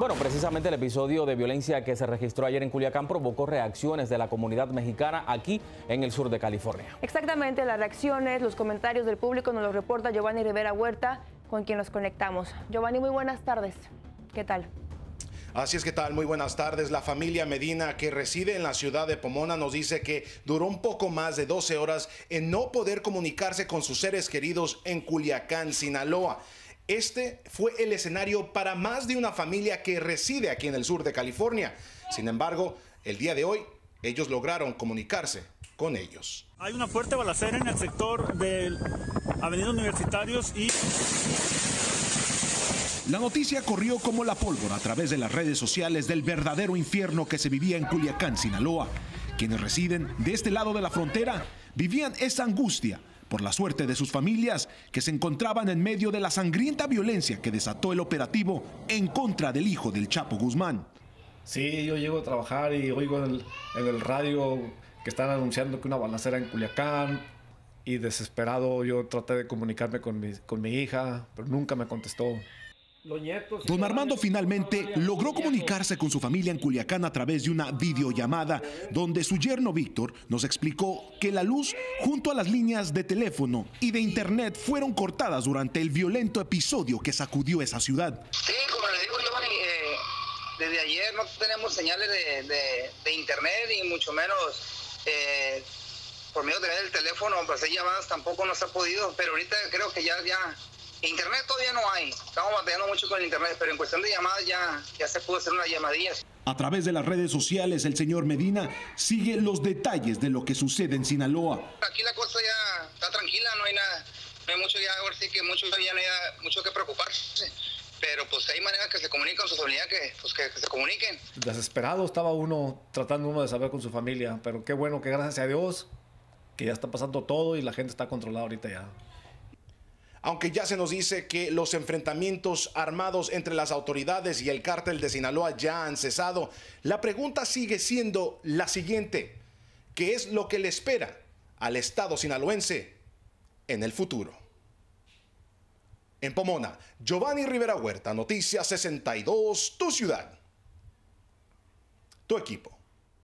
Bueno, precisamente el episodio de violencia que se registró ayer en Culiacán provocó reacciones de la comunidad mexicana aquí en el sur de California. Exactamente, las reacciones, los comentarios del público nos los reporta Jovanny Rivera Huerta, con quien nos conectamos. Jovanny, muy buenas tardes. ¿Qué tal? Así es, que tal? Muy buenas tardes. La familia Medina, que reside en la ciudad de Pomona, nos dice que duró un poco más de 12 horas en no poder comunicarse con sus seres queridos en Culiacán, Sinaloa. Este fue el escenario para más de una familia que reside aquí en el sur de California. Sin embargo, el día de hoy, ellos lograron comunicarse con ellos. Hay una fuerte balacera en el sector de Avenida Universitarios y... La noticia corrió como la pólvora a través de las redes sociales del verdadero infierno que se vivía en Culiacán, Sinaloa. Quienes residen de este lado de la frontera vivían esa angustia por la suerte de sus familias que se encontraban en medio de la sangrienta violencia que desató el operativo en contra del hijo del Chapo Guzmán. Sí, yo llego a trabajar y oigo en el radio que están anunciando que una balacera en Culiacán, y desesperado yo traté de comunicarme con mi hija, pero nunca me contestó. Don Armando finalmente logró comunicarse con su familia en Culiacán a través de una videollamada, donde su yerno Víctor nos explicó que la luz junto a las líneas de teléfono y de internet fueron cortadas durante el violento episodio que sacudió esa ciudad. Sí, como le digo yo, desde ayer no tenemos señales de internet y mucho menos por medio del teléfono, pues hacer llamadas tampoco nos ha podido, pero ahorita creo que ya... Internet todavía no hay, estamos batallando mucho con el internet, pero en cuestión de llamadas ya se pudo hacer unas llamadillas. A través de las redes sociales, el señor Medina sigue los detalles de lo que sucede en Sinaloa. Aquí la cosa ya está tranquila, no hay nada, no hay mucho ya, ahora sí que mucho ya no hay mucho que preocuparse, pero pues hay maneras que se comunican con su familia, que se comuniquen. Desesperado estaba uno, tratando uno de saber con su familia, pero qué bueno que gracias a Dios que ya está pasando todo y la gente está controlada ahorita ya. Aunque ya se nos dice que los enfrentamientos armados entre las autoridades y el cártel de Sinaloa ya han cesado, la pregunta sigue siendo la siguiente: ¿qué es lo que le espera al Estado sinaloense en el futuro? En Pomona, Jovanny Rivera Huerta, Noticias 62, tu ciudad, tu equipo.